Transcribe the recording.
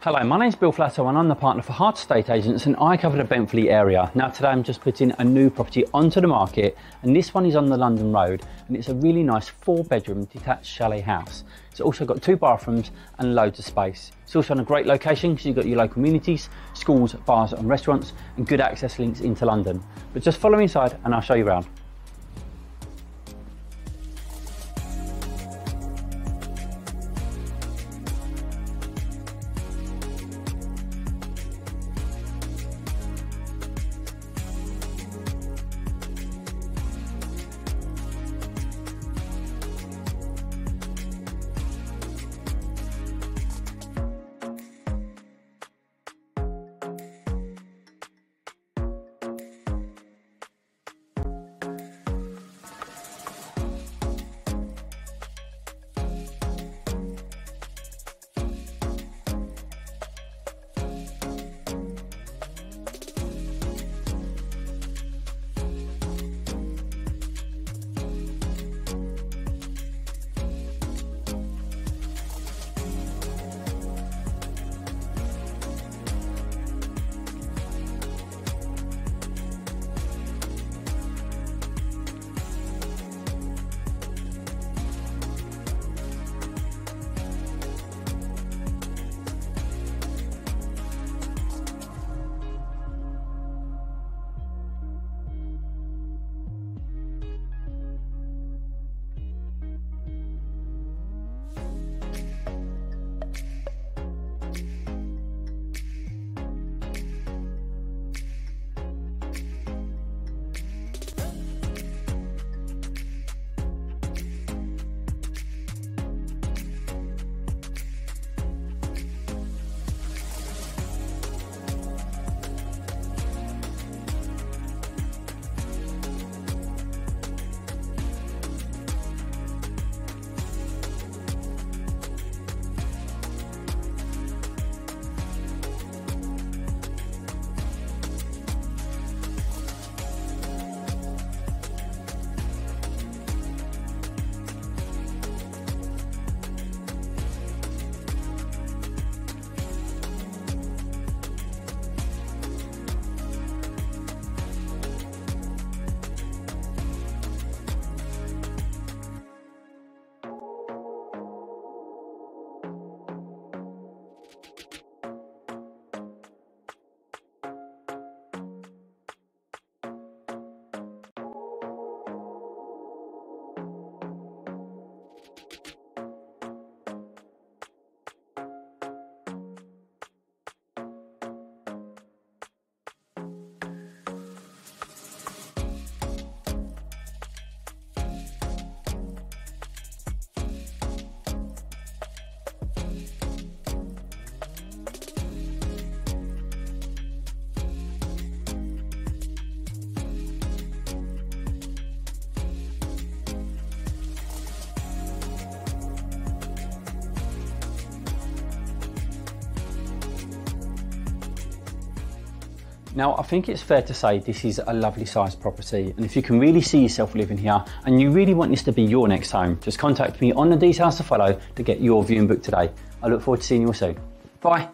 Hello, my name's Bill Flateau and I'm the partner for Hard Estate Agents and I cover the Benfleet area. Now today I'm just putting a new property onto the market and this one is on the London Road and it's a really nice 4-bedroom detached chalet house. It's also got 2 bathrooms and loads of space. It's also in a great location because you've got your local communities, schools, bars and restaurants and good access links into London. But just follow me inside and I'll show you around. Now, I think it's fair to say this is a lovely sized property, and if you can really see yourself living here and you really want this to be your next home, just contact me on the details to follow to get your viewing book today. I look forward to seeing you all soon. Bye.